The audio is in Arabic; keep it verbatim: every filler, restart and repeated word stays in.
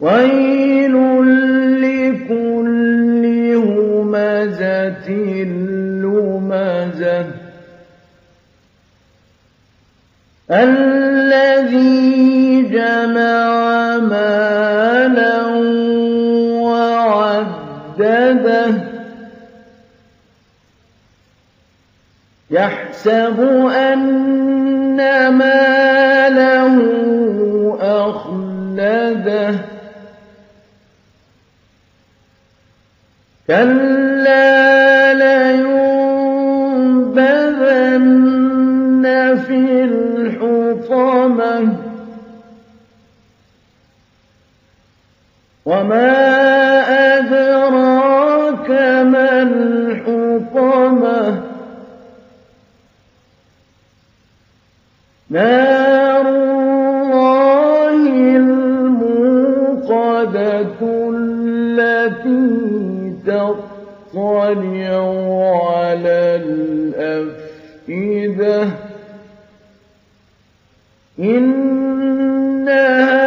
ويل لكل همزة لمزة الذي جمع مالا وعدده يحسب أن ماله أخلده كلا لينبذن في الحطمة وما أدراك ما الحطمة نار الله الموقدة التي تطلع على الأفئدة إنها